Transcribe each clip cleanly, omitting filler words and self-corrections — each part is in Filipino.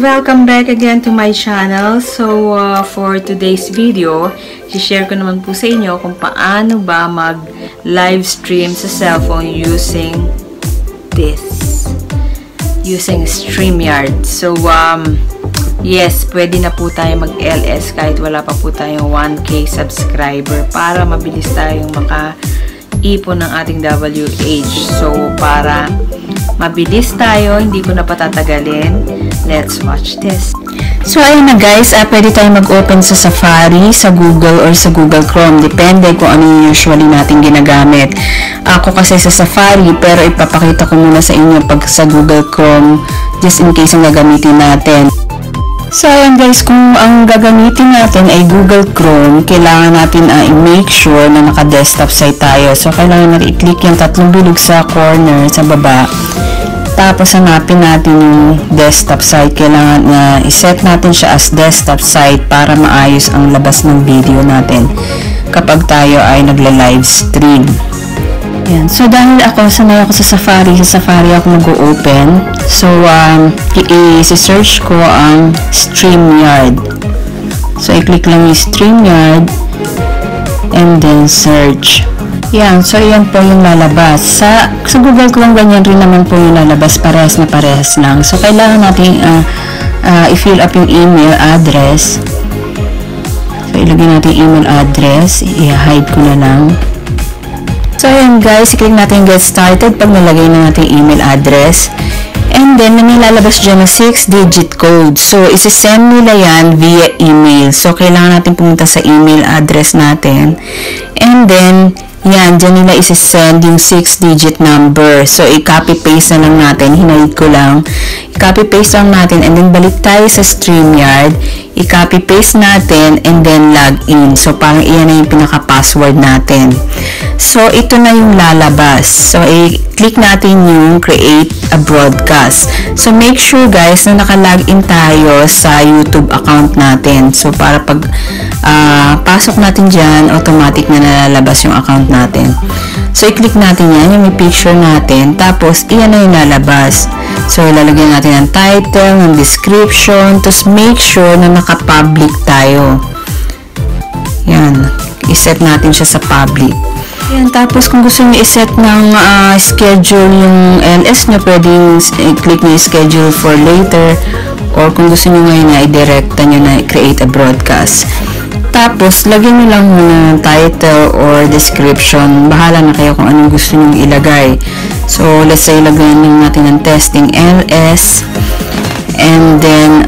welcome back again to my channel. So for today's video, i-share ko naman po sa inyo kung paano ba mag live stream sa cellphone using this, using StreamYard. So yes, pwede na po tayo mag LS kahit wala pa po tayong 1K subscriber para mabilis tayong makaipon ng ating WH. So para mabilis tayo, hindi ko na patatagalin. Let's watch this. So ayun na guys, pwede tayo mag-open sa Safari, sa Google, or sa Google Chrome. Depende kung ano yung usually natin ginagamit. Ako kasi sa Safari, pero ipapakita ko muna sa inyo pag sa Google Chrome, just in case yung gagamitin natin. So ayun guys, kung ang gagamitin natin ay Google Chrome, kailangan natin i-make sure na naka-desktop site tayo. So kailangan natin i-click yung tatlong bilog sa corner sa baba. Tapos hanapin natin yung desktop site. Kailangan na i-set natin siya as desktop site para maayos ang labas ng video natin kapag tayo ay nagla-live stream. Ayan. So dahil ako sanay ako sa Safari ako mag-open. So i-search ko ang StreamYard. So i-click lang yung StreamYard and then search. Yan, so yan po yung lalabas. Sa Google Chrome ganyan rin naman po yung lalabas, parehas na parehas lang. So kailangan natin i-fill up yung email address. So ilagay natin email address, i-hide ko na lang. So ayan guys, i-click natin get started pag nalagay na natin email address. And then, may lalabas dyan na 6-digit code. So, isi-send nila yan via email. So, kailangan natin pumunta sa email address natin. And then, yan, dyan nila isi-send yung 6-digit number. So, i-copy-paste na lang natin. Hinahid ko lang. I-copy-paste lang natin. And then, balik tayo sa StreamYard. I-copy-paste natin. And then, log in. So, parang iyan na yung pinaka-password natin. So, ito na yung lalabas. So, i-click natin yung create a broadcast. So, make sure guys na naka-login tayo sa YouTube account natin. So, para pag pasok natin dyan, automatic na nalalabas yung account natin. So, i-click natin yan, yung may picture natin. Tapos, iyan na yung lalabas. So, ilalagyan natin ang title, ang description. Tapos, make sure na naka-public tayo. Yan. I-set natin siya sa public. Ayan, tapos kung gusto nyo iset ng schedule yung LS nyo, pwedeng i-click nyo schedule for later, or kung gusto nyo ngayon na i-directa nyo na create a broadcast. Tapos, lagyan nyo lang muna ng title or description. Bahala na kayo kung anong gusto nyo ilagay. So, let's say, lagyan nyo natin ng testing LS, and then,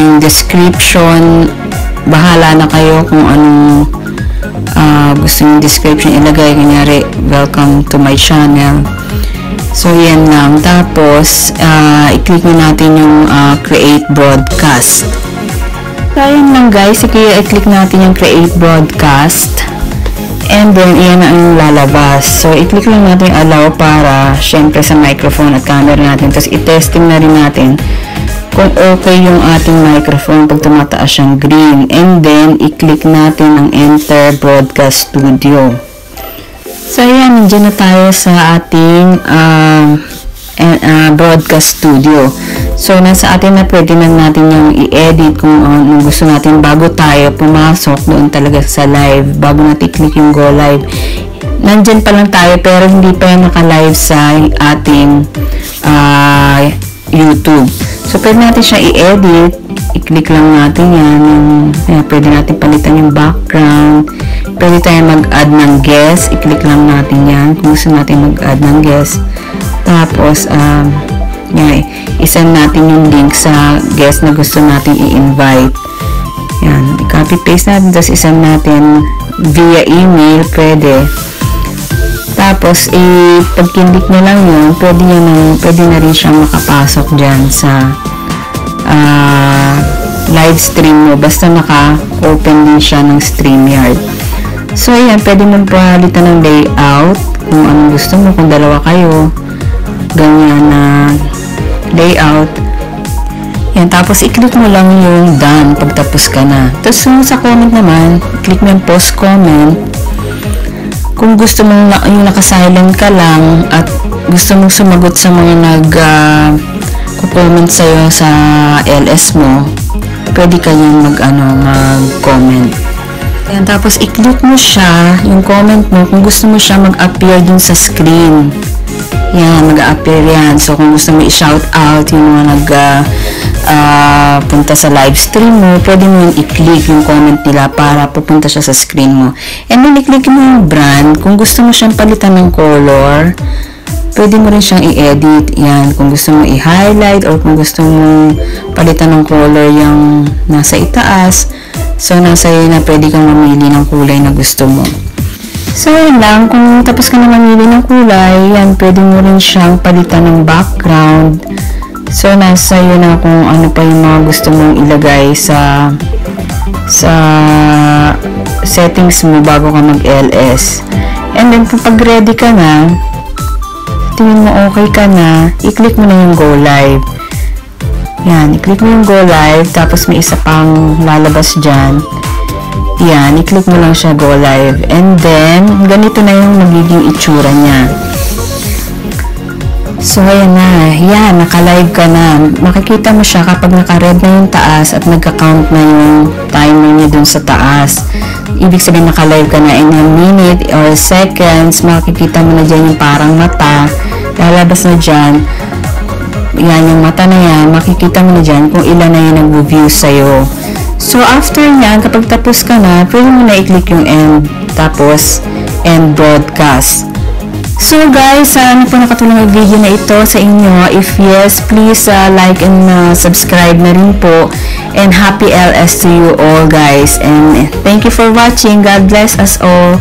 yung description, bahala na kayo kung anong gusto nyo description ilagay. Kunyari, welcome to my channel. So, yan lang. Tapos, i-click nyo natin yung create broadcast. So, yan lang guys. I-click natin yung create broadcast. And then, iyan na yung lalabas. So, i-click lang natin yung allow para syempre sa microphone at camera natin. Tapos, i-testing na rin natin kung okay yung ating microphone pag tumataas siyang green. And then, i-click natin ang Enter Broadcast Studio. So, ayan, nandiyan na tayo sa ating Broadcast Studio. So, nasa atin na pwede na natin yung i-edit kung anong gusto natin bago tayo pumasok doon talaga sa live, bago natin i-click yung Go Live. Nandiyan pa lang tayo pero hindi pa yung naka-live sa ating YouTube. So, pwede natin siya i-edit. I-click lang natin yan. Pwede natin palitan yung background. Pwede tayo mag-add ng guest. I-click lang natin yan kung gusto natin mag-add ng guest. Tapos, yan, isend natin yung link sa guest na gusto natin i-invite. Yan. I-copy-paste natin. Tapos, isend natin via email. Pwede. Tapos, pag-click na lang yun, pwede na rin siyang makapasok dyan sa live stream mo. Basta naka-open din siya ng StreamYard. So, ayan, pwede mong palitan ng layout. Kung anong gusto mo, kung dalawa kayo, ganyan na layout. Ayan, tapos, i-click mo lang yung done pagtapos ka na. Tapos, sa comment naman, click mo yung post comment. Kung gusto mong yung nakasilent ka lang at gusto mong sumagot sa mga comment sa'yo sa LS mo, pwede ka niyang mag-comment. Ayan, tapos i-click mo siya, yung comment mo, kung gusto mo siya mag-appear dun sa screen. Yan, mag-appear yan. So, kung gusto mo i-shout out yung mga punta sa live stream mo, pwede mo yung i-click yung comment nila para pupunta siya sa screen mo. And then, i-click mo yung brand. Kung gusto mo siyang palitan ng color, pwede mo rin siyang i-edit. Yan, kung gusto mo i-highlight or kung gusto mo palitan ng color yung nasa itaas. So, nasa iyo na, pwede kang mamili ng kulay na gusto mo. So, yun lang. Kung tapos ka na mamili ng kulay, yan, pwede mo rin siyang palitan ng background. So, nasa iyo na kung ano pa yung mga gusto mong ilagay sa settings mo bago ka mag-LS. And then, kapag ready ka na, tingin mo okay ka na, i-click mo na yung go live. Yan, i-click mo yung go live, tapos may isa pang lalabas dyan. Yan, i-click mo lang siya go live. And then, ganito na yung magiging itsura niya. So, ayan na. Yan, naka-live ka na. Makikita mo siya kapag naka-red na yung taas at nagka-count na yung timer niya dun sa taas. Ibig sabihin, naka-live ka na in a minute or seconds. Makikita mo na dyan yung parang mata. Lalabas na dyan. Yan, yung mata na yan. Makikita mo na dyan kung ilan na yung nag-view sa'yo. So, after nyan, kapag tapos ka na, pwede mo na i-click yung end. Tapos, end broadcast. So, guys, sana po nakatulong yung video na ito sa inyo. If yes, please like and subscribe na rin po. And happy LS to you all, guys. And thank you for watching. God bless us all.